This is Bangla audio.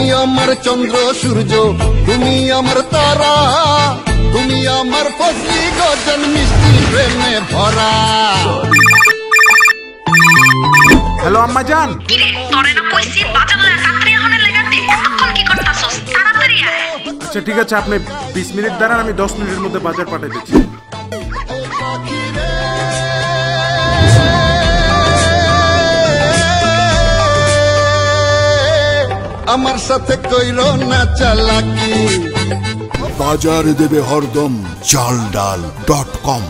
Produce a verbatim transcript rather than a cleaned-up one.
তুমি আমার চন্দ্র সূর্য, তুমি আমার তারা, তুমি আমার ফজলি গজন মিষ্টি প্রেমে ভরা। হ্যালো আম্মা জান, কি রে তোরে না কইছি বাজার লাগাতে হনে লাগাতে কতক্ষণ কি করতাছস, তাড়াতাড়ি আয়। আচ্ছা ঠিক আছে, আপনি বিশ মিনিট দাঁড়ান, আমি দশ মিনিটের মধ্যে বাজার পাঠিয়ে দিচ্ছি। আমার সাথে কইরো না চালাকি। বাজার দেবে হরদম চাল ডাল ডট কম।